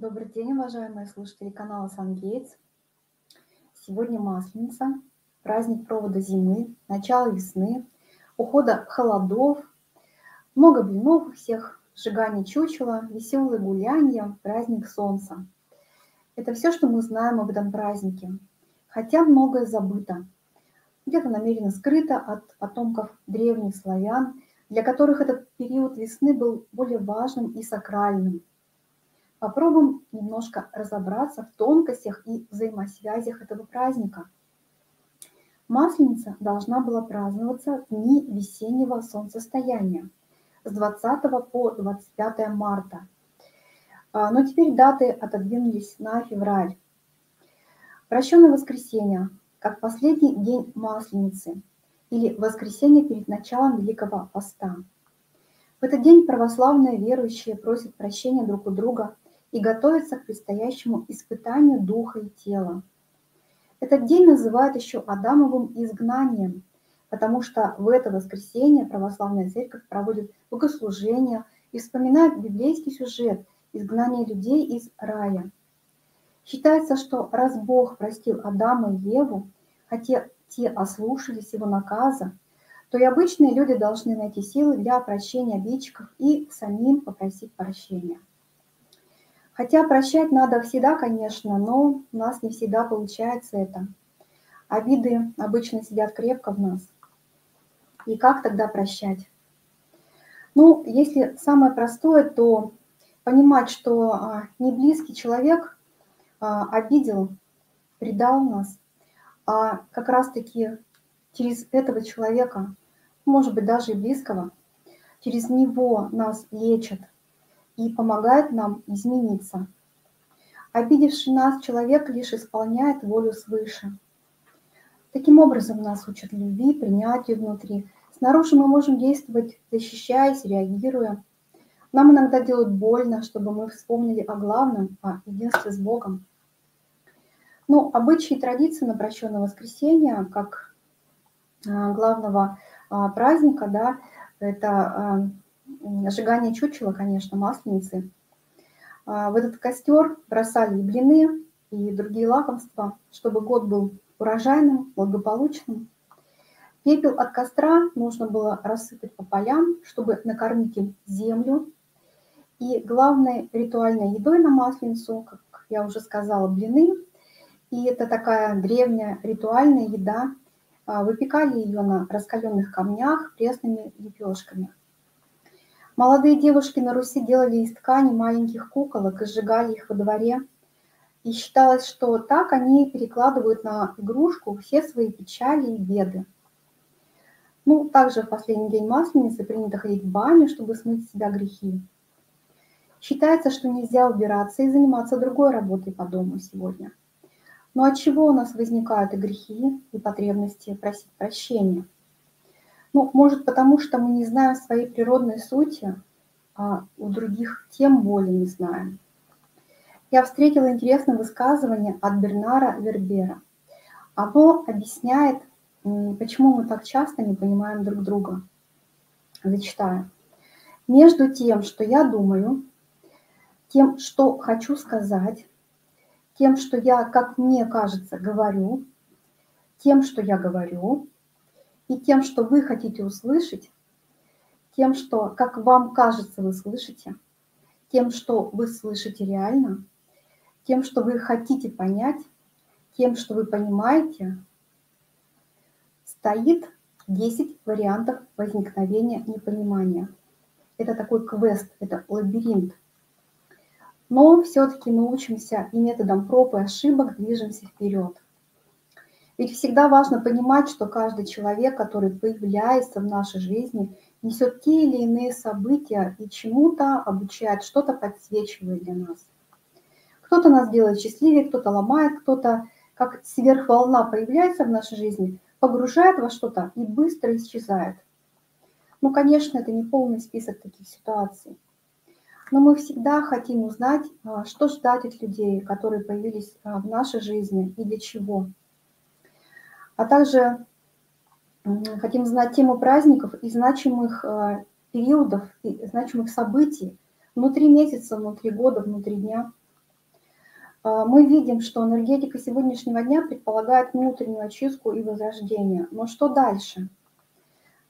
Добрый день, уважаемые слушатели канала Сангейтс. Сегодня Масленица, праздник провода зимы, начало весны, ухода холодов, много блинов у всех, сжигание чучела, веселые гулянья, праздник солнца. Это все, что мы знаем об этом празднике, хотя многое забыто, где-то намеренно скрыто от потомков древних славян, для которых этот период весны был более важным и сакральным. Попробуем немножко разобраться в тонкостях и взаимосвязях этого праздника. Масленица должна была праздноваться в дни весеннего солнцестояния с 20 по 25 марта. Но теперь даты отодвинулись на февраль. Прощенное воскресенье, как последний день Масленицы, или воскресенье перед началом Великого Поста. В этот день православные верующие просят прощения друг у друга и готовятся к предстоящему испытанию духа и тела. Этот день называют еще Адамовым изгнанием, потому что в это воскресенье православная церковь проводит богослужение и вспоминает библейский сюжет изгнания людей из рая. Считается, что раз Бог простил Адама и Еву, хотя те ослушались его наказа, то и обычные люди должны найти силы для прощения обидчиков и самим попросить прощения. Хотя прощать надо всегда, конечно, но у нас не всегда получается это. Обиды обычно сидят крепко в нас. И как тогда прощать? Ну, если самое простое, то понимать, что неблизкий человек обидел, предал нас, а как раз-таки через этого человека, может быть, даже и близкого, через него нас лечат и помогает нам измениться. Обидевший нас человек лишь исполняет волю свыше. Таким образом нас учат любви, принятию внутри. Снаружи мы можем действовать, защищаясь, реагируя. Нам иногда делают больно, чтобы мы вспомнили о главном, о единстве с Богом. Но обычаи и традиции на прощенное воскресенье, как главного праздника, да, это сжигание чучела, конечно, Масленицы. В этот костер бросали и блины, и другие лакомства, чтобы год был урожайным, благополучным. Пепел от костра нужно было рассыпать по полям, чтобы накормить им землю. И главной ритуальной едой на Масленицу, как я уже сказала, блины. И это такая древняя ритуальная еда. Выпекали ее на раскаленных камнях пресными лепешками. Молодые девушки на Руси делали из ткани маленьких куколок и сжигали их во дворе. И считалось, что так они перекладывают на игрушку все свои печали и беды. Ну, также в последний день Масленицы принято ходить в баню, чтобы смыть с себя грехи. Считается, что нельзя убираться и заниматься другой работой по дому сегодня. Но от чего у нас возникают и грехи, и потребности просить прощения? Ну, может, потому что мы не знаем своей природной сути, а у других тем более не знаем. Я встретила интересное высказывание от Бернара Вербера. Оно объясняет, почему мы так часто не понимаем друг друга. Зачитаю. «Между тем, что я думаю, тем, что хочу сказать, тем, что я, как мне кажется, говорю, тем, что я говорю, и тем, что вы хотите услышать, тем, что, как вам кажется, вы слышите, тем, что вы слышите реально, тем, что вы хотите понять, тем, что вы понимаете, стоит 10 вариантов возникновения непонимания». Это такой квест, это лабиринт. Но все-таки мы учимся и методом проб и ошибок движемся вперед. Ведь всегда важно понимать, что каждый человек, который появляется в нашей жизни, несет те или иные события и чему-то обучает, что-то подсвечивает для нас. Кто-то нас делает счастливее, кто-то ломает, кто-то, как сверхволна появляется в нашей жизни, погружает во что-то и быстро исчезает. Ну, конечно, это не полный список таких ситуаций. Но мы всегда хотим узнать, что ждать от людей, которые появились в нашей жизни и для чего. А также хотим знать тему праздников и значимых периодов, и значимых событий внутри месяца, внутри года, внутри дня. Мы видим, что энергетика сегодняшнего дня предполагает внутреннюю очистку и возрождение. Но что дальше?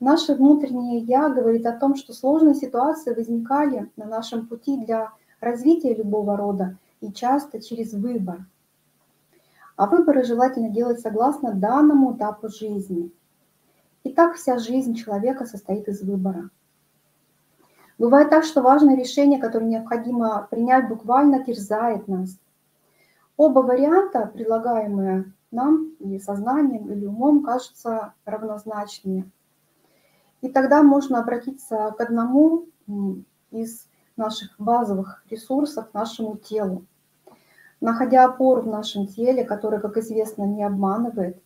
Наше внутреннее «я» говорит о том, что сложные ситуации возникали на нашем пути для развития любого рода и часто через выбор. А выборы желательно делать согласно данному этапу жизни. Итак, вся жизнь человека состоит из выбора. Бывает так, что важное решение, которое необходимо принять, буквально терзает нас. Оба варианта, предлагаемые нам или сознанием, или умом, кажутся равнозначными. И тогда можно обратиться к одному из наших базовых ресурсов, нашему телу. Находя опору в нашем теле, который, как известно, не обманывает,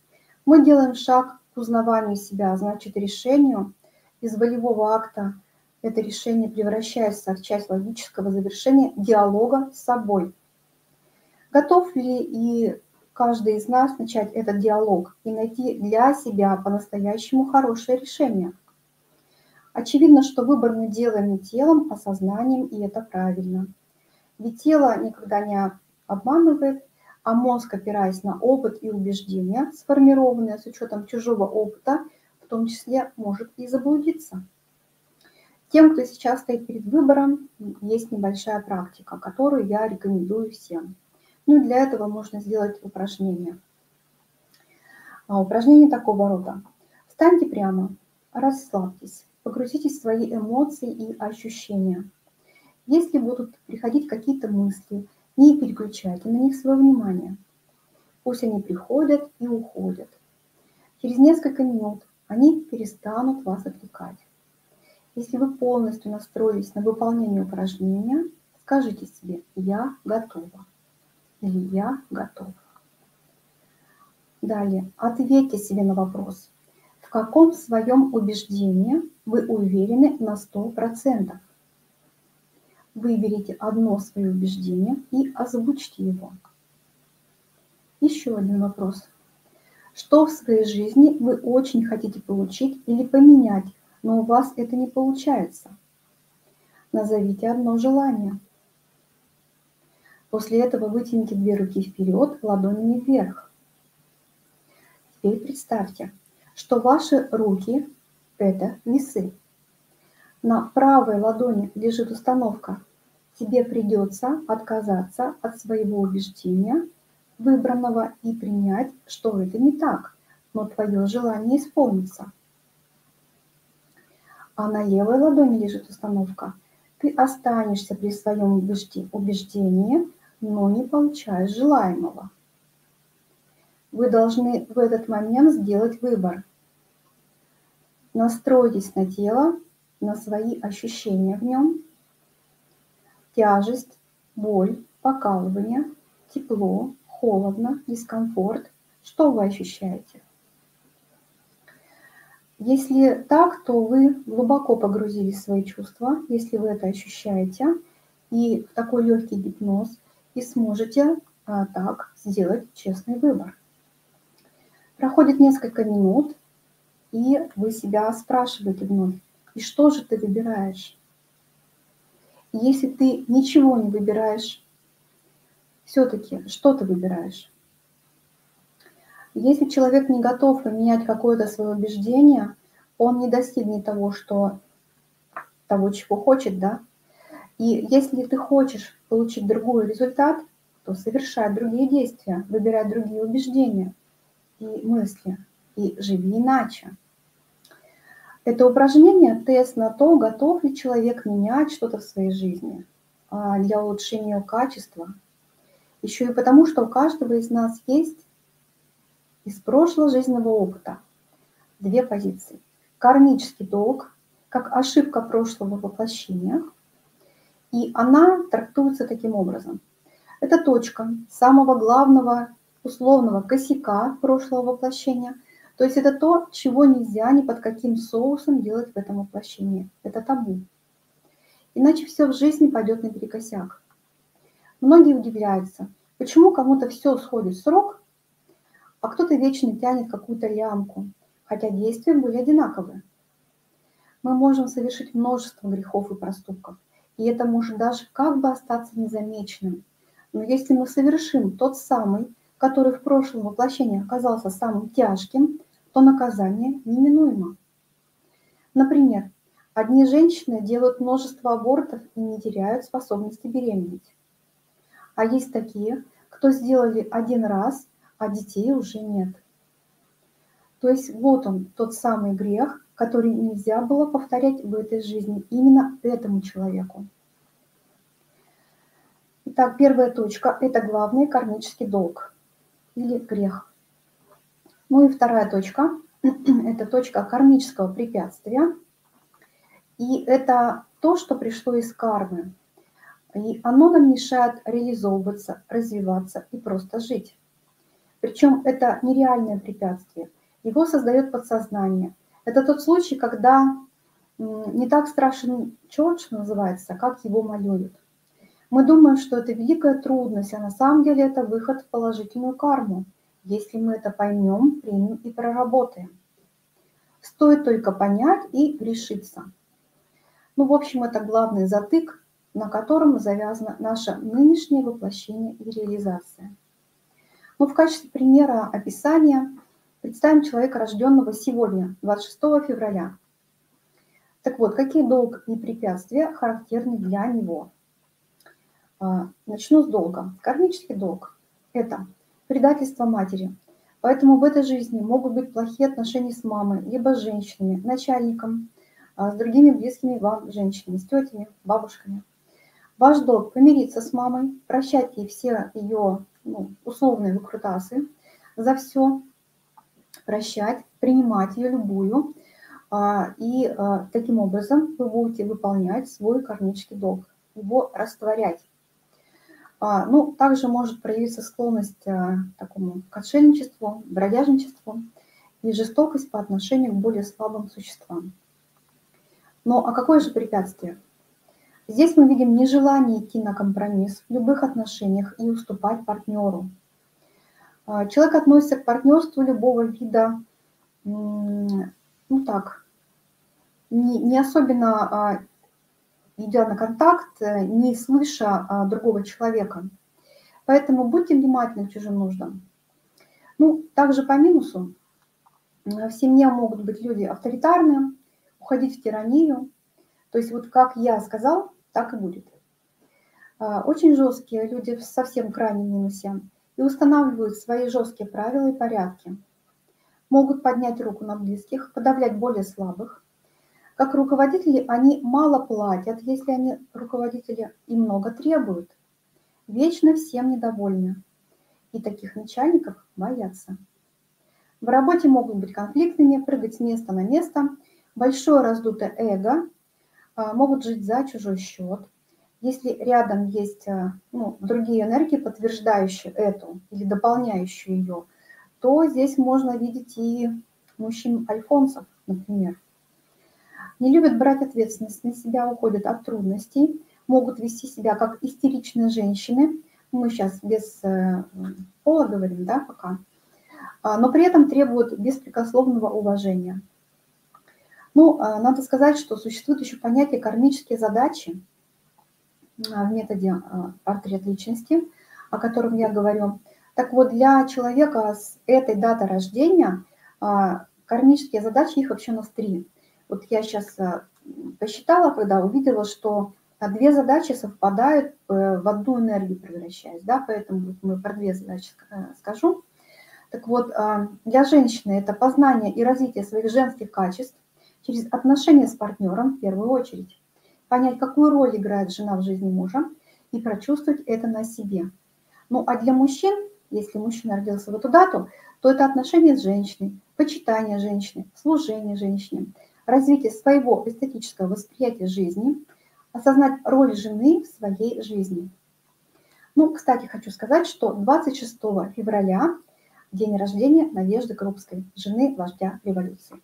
мы делаем шаг к узнаванию себя, значит, решению из волевого акта. Это решение превращается в часть логического завершения диалога с собой. Готов ли и каждый из нас начать этот диалог и найти для себя по-настоящему хорошее решение? Очевидно, что выбор мы делаем не телом, а сознанием, и это правильно. Ведь тело никогда не обманывает, а мозг, опираясь на опыт и убеждения, сформированные с учетом чужого опыта, в том числе может и заблудиться. Тем, кто сейчас стоит перед выбором, есть небольшая практика, которую я рекомендую всем. Ну, для этого можно сделать упражнение. Упражнение такого рода. Встаньте прямо, расслабьтесь, погрузитесь в свои эмоции и ощущения. Если будут приходить какие-то мысли, не переключайте на них свое внимание. Пусть они приходят и уходят. Через несколько минут они перестанут вас отвлекать. Если вы полностью настроились на выполнение упражнения, скажите себе «я готова» или «я готова». Далее, ответьте себе на вопрос, в каком своем убеждении вы уверены на 100%. Выберите одно свое убеждение и озвучьте его. Еще один вопрос. Что в своей жизни вы очень хотите получить или поменять, но у вас это не получается? Назовите одно желание. После этого вытяните две руки вперед, ладонями вверх. Теперь представьте, что ваши руки – это весы. На правой ладони лежит установка «Тебе придется отказаться от своего убеждения, выбранного, и принять, что это не так, но твое желание исполнится». А на левой ладони лежит установка «Ты останешься при своем убеждении, но не получаешь желаемого». Вы должны в этот момент сделать выбор. Настройтесь на тело, на свои ощущения в нем. Тяжесть, боль, покалывание, тепло, холодно, дискомфорт. Что вы ощущаете? Если так, то вы глубоко погрузились в свои чувства, если вы это ощущаете, и в такой легкий гипноз, и сможете так сделать честный выбор. Проходит несколько минут, и вы себя спрашиваете вновь, и что же ты выбираешь? Если ты ничего не выбираешь, все-таки что ты выбираешь? Если человек не готов поменять какое-то свое убеждение, он не достигнет того, чего хочет, да? И если ты хочешь получить другой результат, то совершай другие действия, выбирай другие убеждения и мысли, и живи иначе. Это упражнение – тест на то, готов ли человек менять что-то в своей жизни для улучшения качества. Еще и потому, что у каждого из нас есть из прошлого жизненного опыта две позиции. Кармический долг, как ошибка прошлого воплощения, и она трактуется таким образом. Это точка самого главного условного косяка прошлого воплощения, то есть это то, чего нельзя ни под каким соусом делать в этом воплощении. Это табу. Иначе все в жизни пойдет наперекосяк. Многие удивляются, почему кому-то все сходит с рук, а кто-то вечно тянет какую-то лямку, хотя действия были одинаковые. Мы можем совершить множество грехов и проступков, и это может даже как бы остаться незамеченным. Но если мы совершим тот самый, который в прошлом воплощении оказался самым тяжким, то наказание неминуемо. Например, одни женщины делают множество абортов и не теряют способности беременеть. А есть такие, кто сделали один раз, а детей уже нет. То есть вот он, тот самый грех, который нельзя было повторять в этой жизни именно этому человеку. Итак, первая точка – это главный кармический долг или грех. Ну и вторая точка – это точка кармического препятствия. И это то, что пришло из кармы. И оно нам мешает реализовываться, развиваться и просто жить. Причем это нереальное препятствие. Его создает подсознание. Это тот случай, когда не так страшен черт, что называется, как его малюют. Мы думаем, что это великая трудность, а на самом деле это выход в положительную карму, если мы это поймем, примем и проработаем. Стоит только понять и решиться. Ну, в общем, это главный затык, на котором завязано наше нынешнее воплощение и реализация. Ну, в качестве примера описания представим человека, рожденного сегодня, 26 февраля. Так вот, какие долги и препятствия характерны для него? Начну с долга. Кармический долг – это предательство матери. Поэтому в этой жизни могут быть плохие отношения с мамой, либо с женщинами, начальником, с другими близкими вам женщинами, с тетями, бабушками. Ваш долг – помириться с мамой, прощать ей все ее условные выкрутасы, за все прощать, принимать ее любую, и таким образом вы будете выполнять свой кармический долг, его растворять. Ну, также может проявиться склонность к такому отшельничеству, бродяжничеству и жестокость по отношению к более слабым существам. Но а какое же препятствие? Здесь мы видим нежелание идти на компромисс в любых отношениях и уступать партнеру. Человек относится к партнерству любого вида, не особенно идя на контакт, не слыша другого человека. Поэтому будьте внимательны к чужим нуждам. Ну, также по минусу. В семье могут быть люди авторитарные, уходить в тиранию. То есть вот как я сказал, так и будет. Очень жесткие люди в совсем крайнем минусе и устанавливают свои жесткие правила и порядки. Могут поднять руку на близких, подавлять более слабых. Как руководители они мало платят, если они руководители, и много требуют. Вечно всем недовольны. И таких начальников боятся. В работе могут быть конфликтными, прыгать с места на место. Большое раздутое эго, могут жить за чужой счет. Если рядом есть другие энергии, подтверждающие эту или дополняющие ее, то здесь можно видеть и мужчин-альфонсов, например. Не любят брать ответственность на себя, уходят от трудностей, могут вести себя как истеричные женщины. Мы сейчас без пола говорим, да, пока. Но при этом требуют беспрекословного уважения. Ну, надо сказать, что существует еще понятие «кармические задачи» в методе «Портрет личности», о котором я говорю. Так вот, для человека с этой датой рождения кармические задачи, их вообще у нас 3. Вот я сейчас посчитала, когда увидела, что 2 задачи совпадают, в одну энергию превращаясь, да, поэтому мы про 2 задачи скажу. Так вот, для женщины это познание и развитие своих женских качеств, через отношения с партнером в первую очередь, понять, какую роль играет жена в жизни мужа и прочувствовать это на себе. Ну а для мужчин, если мужчина родился в эту дату, то это отношения с женщиной, почитание женщины, служение женщине, развитие своего эстетического восприятия жизни, осознать роль жены в своей жизни. Ну, кстати, хочу сказать, что 26 февраля день рождения Надежды Крупской, жены вождя революции.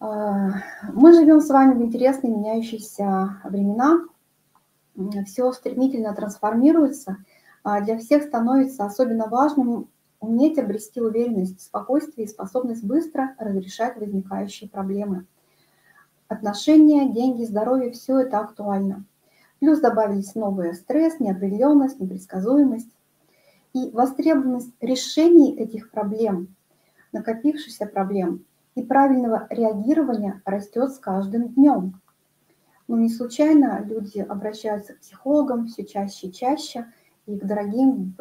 Мы живем с вами в интересные меняющиеся времена. Все стремительно трансформируется. Для всех становится особенно важным уметь обрести уверенность, спокойствие и способность быстро разрешать возникающие проблемы. Отношения, деньги, здоровье – все это актуально. Плюс добавились новые стресс, неопределенность, непредсказуемость. И востребованность решений этих проблем, накопившихся проблем и правильного реагирования растет с каждым днем. Но не случайно люди обращаются к психологам все чаще и чаще, и к дорогим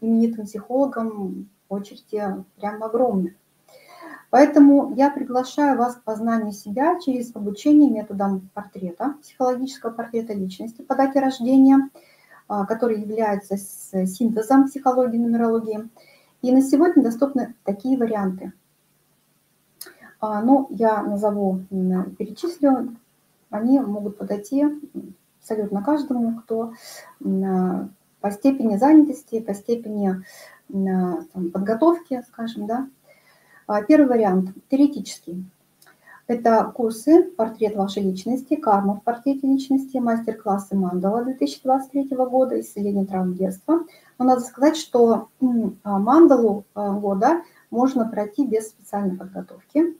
именитым психологам очереди прям огромные. Поэтому я приглашаю вас к познанию себя через обучение методам портрета, психологического портрета личности по дате рождения, который является синтезом психологии и нумерологии. И на сегодня доступны такие варианты. Ну, я назову, перечислю. Они могут подойти абсолютно каждому, кто по степени занятости, по степени подготовки, скажем, да. Первый вариант – теоретический. Это курсы «Портрет вашей личности», «Карма в портрете личности», мастер-классы «Мандала» 2023 года, «Исцеление травм детства». Но надо сказать, что «Мандалу года» можно пройти без специальной подготовки.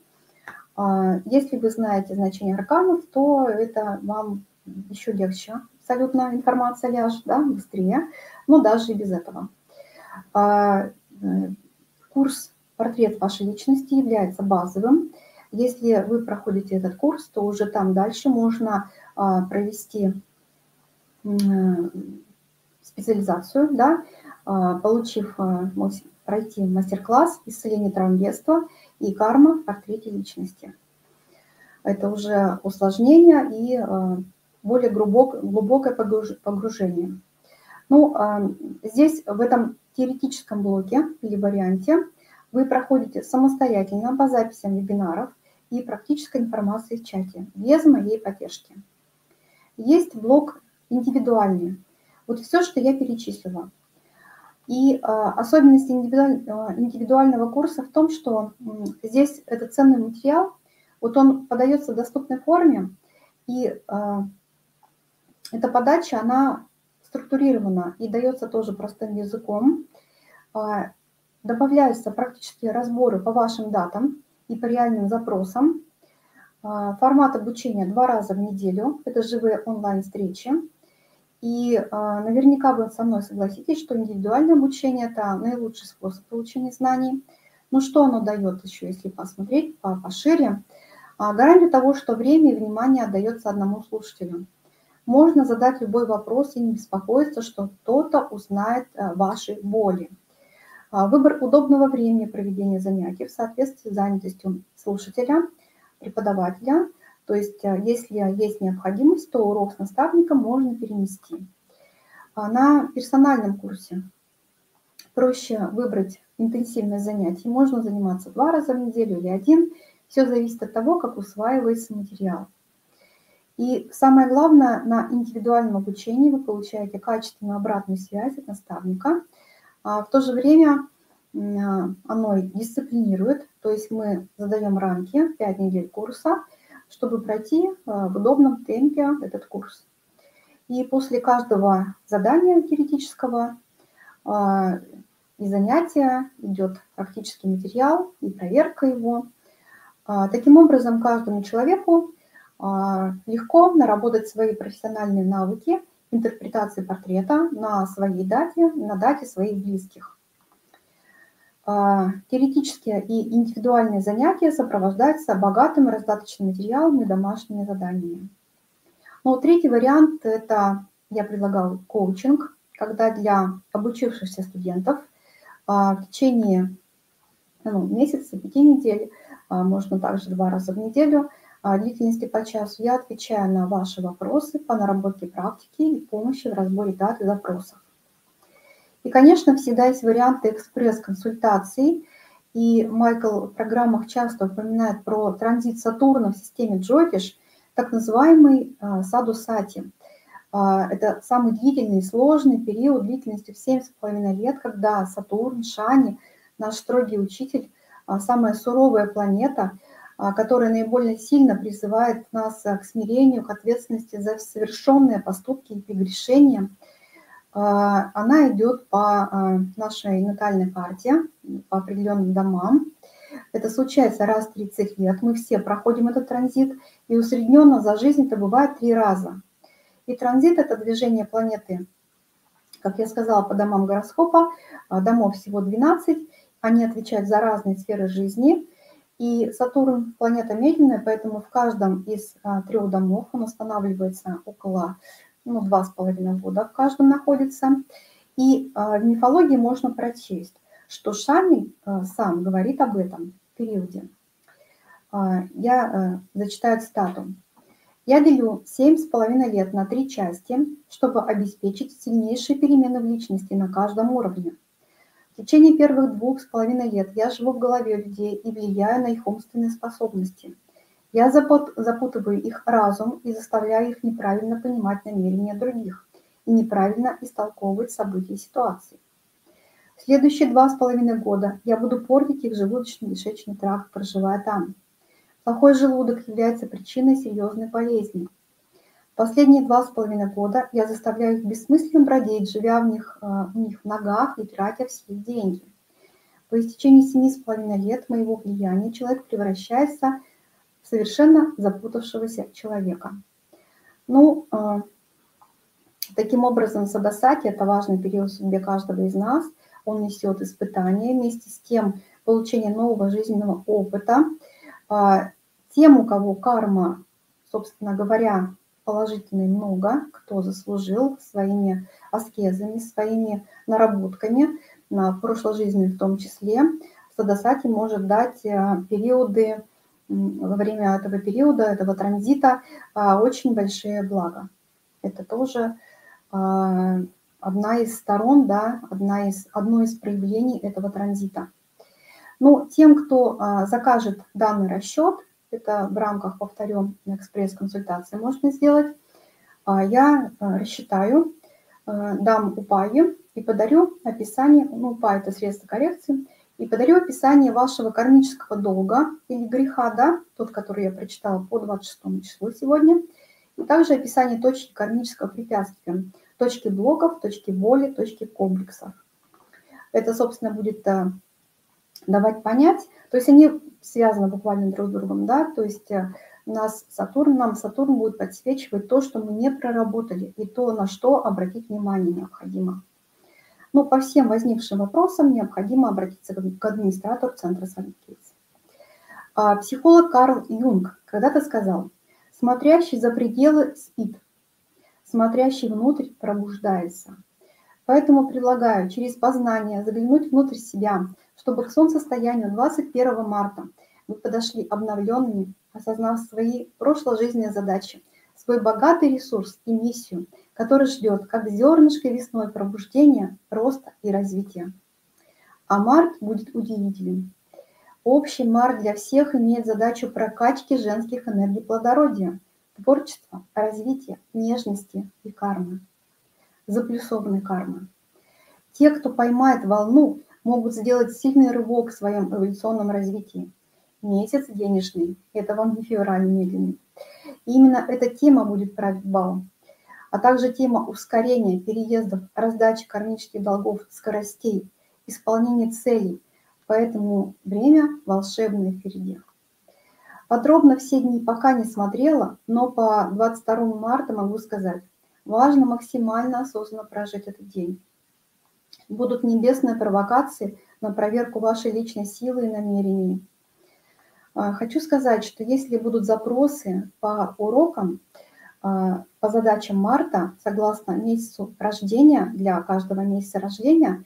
Если вы знаете значение арканов, то это вам еще легче. Абсолютно информация ляжет, да, быстрее, но даже и без этого. Курс «Портрет вашей личности» является базовым. Если вы проходите этот курс, то уже там дальше можно провести специализацию, да, получив, пройти мастер-класс «Исцеление травм детства» и «Карма в портрете личности». Это уже усложнение и более глубокое погружение. Ну, здесь в этом теоретическом блоке или варианте вы проходите самостоятельно по записям вебинаров и практической информации в чате, без моей поддержки. Есть блок индивидуальный. Вот все, что я перечислила. И особенность индивидуального курса в том, что здесь этот ценный материал, вот он подается в доступной форме, и эта подача, она структурирована и дается тоже простым языком. Добавляются практические разборы по вашим датам и по реальным запросам. Формат обучения 2 раза в неделю. Это живые онлайн-встречи. И наверняка вы со мной согласитесь, что индивидуальное обучение – это наилучший способ получения знаний. Но что оно дает еще, если посмотреть пошире? Гарантия того, что время и внимание отдается одному слушателю. Можно задать любой вопрос и не беспокоиться, что кто-то узнает ваши боли. Выбор удобного времени проведения занятий в соответствии с занятостью слушателя, преподавателя. То есть, если есть необходимость, то урок с наставником можно перенести. На персональном курсе проще выбрать интенсивное занятие. Можно заниматься 2 раза в неделю или 1. Все зависит от того, как усваивается материал. И самое главное, на индивидуальном обучении вы получаете качественную обратную связь от наставника. В то же время оно дисциплинирует, то есть мы задаем рамки 5 недель курса, чтобы пройти в удобном темпе этот курс. И после каждого задания теоретического и занятия идет практический материал и проверка его. Таким образом, каждому человеку легко наработать свои профессиональные навыки интерпретации портрета на своей дате, на дате своих близких. Теоретические и индивидуальные занятия сопровождаются богатым и раздаточным материалом и домашними заданиями. Ну, третий вариант – это, я предлагала, коучинг, когда для обучившихся студентов в течение месяца, 5 недель, можно также 2 раза в неделю, длительности по часу я отвечаю на ваши вопросы по наработке практики и помощи в разборе дат и запросов. И, конечно, всегда есть варианты экспресс-консультаций. И Майкл в программах часто упоминает про транзит Сатурна в системе Джотиш, так называемый Саду-Сати. Это самый длительный и сложный период длительностью в 7,5 лет, когда Сатурн, Шани, наш строгий учитель, самая суровая планета, которая наиболее сильно призывает нас к смирению, к ответственности за совершенные поступки и прегрешения. Она идет по нашей натальной карте, по определенным домам. Это случается раз в 30 лет. Мы все проходим этот транзит, и усредненно за жизнь это бывает 3 раза. И транзит – это движение планеты, как я сказала, по домам гороскопа. Домов всего 12, они отвечают за разные сферы жизни. И Сатурн – планета медленная, поэтому в каждом из трех домов он останавливается около 2,5 года, в каждом находится. И в мифологии можно прочесть, что Шани сам говорит об этом периоде. Я зачитаю цитату. «Я делю 7,5 лет на 3 части, чтобы обеспечить сильнейшие перемены в личности на каждом уровне. В течение первых 2,5 лет я живу в голове людей и влияю на их умственные способности. Я запутываю их разум и заставляю их неправильно понимать намерения других и неправильно истолковывать события и ситуации. В следующие 2,5 года я буду портить их желудочно-кишечный тракт, проживая там. Плохой желудок является причиной серьезной болезни. Последние 2,5 года я заставляю их бессмысленно бродить, живя в них в ногах и тратя все деньги. По истечении 7,5 лет моего влияния человек превращается в совершенно запутавшегося человека». Ну, таким образом, Саду-Сати – это важный период в судьбе каждого из нас. Он несет испытания, вместе с тем получение нового жизненного опыта. Тем, у кого карма, собственно говоря, положительной много, кто заслужил своими аскезами, своими наработками, в прошлой жизни в том числе, Саду-Сати может дать периоды, во время этого периода, этого транзита, очень большие блага. Это тоже одна из сторон, да, одно из проявлений этого транзита. Ну, тем, кто закажет данный расчет, это в рамках, повторю, экспресс-консультации можно сделать, я рассчитаю, дам УПАИ и подарю описание, ну, УПАИ – это средство коррекции, и подарю описание вашего кармического долга или греха, да, тот, который я прочитала по 26 числу сегодня, и также описание точки кармического препятствия, точки блоков, точки боли, точки комплексов. Это, собственно, будет давать понять, то есть они связаны буквально друг с другом, да, то есть нам Сатурн будет подсвечивать то, что мы не проработали, и то, на что обратить внимание необходимо. Но по всем возникшим вопросам необходимо обратиться к администратору центра Сангейтс. Психолог Карл Юнг когда-то сказал: «Смотрящий за пределы спит, смотрящий внутрь пробуждается». Поэтому предлагаю через познание заглянуть внутрь себя, чтобы к солнцестоянию 21 марта вы подошли обновленными, осознав свои прошло-жизненные задачи, свой богатый ресурс и миссию, который ждет как зернышко весной пробуждения, роста и развития. А март будет удивителен. Общий март для всех имеет задачу прокачки женских энергий плодородия, творчества, развития, нежности и кармы, заплюсованной кармы. Те, кто поймает волну, могут сделать сильный рывок в своем эволюционном развитии. Месяц денежный, это вам не февраль медленный. И именно эта тема будет править балом, а также тема ускорения, переездов, раздачи кармических долгов, скоростей, исполнения целей. Поэтому время волшебное впереди. Подробно все дни пока не смотрела, но по 22 марта могу сказать: важно максимально осознанно прожить этот день. Будут небесные провокации на проверку вашей личной силы и намерений. Хочу сказать, что если будут запросы по урокам, по задачам марта, согласно месяцу рождения, для каждого месяца рождения,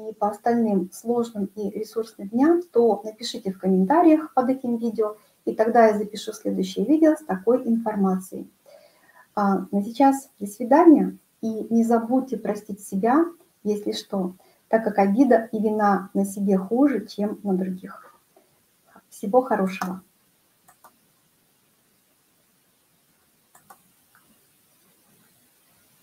и по остальным сложным и ресурсным дням, то напишите в комментариях под этим видео, и тогда я запишу следующее видео с такой информацией. На сейчас до свидания, и не забудьте простить себя, если что, так как обида и вина на себе хуже, чем на других. Всего хорошего!